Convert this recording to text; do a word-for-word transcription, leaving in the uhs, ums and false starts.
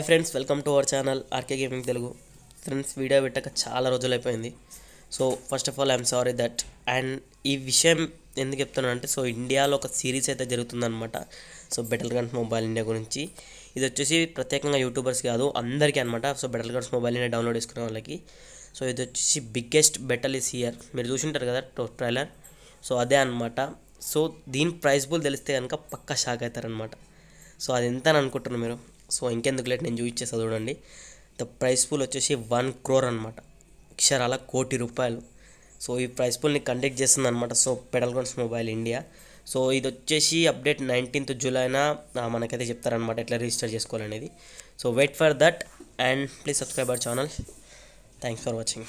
High friends welcome to our channel R K gaming Telugu friends video పెట్టక చాలా రోజులైపోయింది so first of all I am sorry that and ఈ విషయం ఎందుకు చెప్తున్నాను అంటే సో ఇండియాలో ఒక సిరీస్ అయితే జరుగుతుందన్నమాట సో Battleground Mobile India గురించి ఇది వచ్చేసి ప్రత్యేకంగా యూట్యూబర్స్ కాదు అందరికీ అన్నమాట so Battleground Mobile India download చేసుకునే వాళ్ళకి సో ఇది వచ్చేసి బిగ్గెస్ట్ battle is here మీరు చూసింటారు కదా ట్రైలర్ సో అదే అన్నమాట సో దీని ప్రైస్ పూల్ తెలిస్తే గనుక పక్కా షాక్ అవుతారన్నమాట సో అది ఎంత అని అనుకుంటున్నారు మీరు सो इंकेंदुकु लेट नेनु चूपिस्ता चूडंडी द प्राइस पूल वच्चेसी वन क्रोर अन्नमाट अक्षराला कोटी रूपायलु सो ई प्राइस पूल नि कंडक्ट चेस्तुंदी अन्नमाट so Battleground Mobile India so इदि वच्चेसी अपडेट नाइनटीन्थ जुलाईन मनकैते चेप्तारु अन्नमाट एट्ला रिजिस्टर चेसुकोवालनेदी so wait for that and please subscribe our channel. Thanks for watching.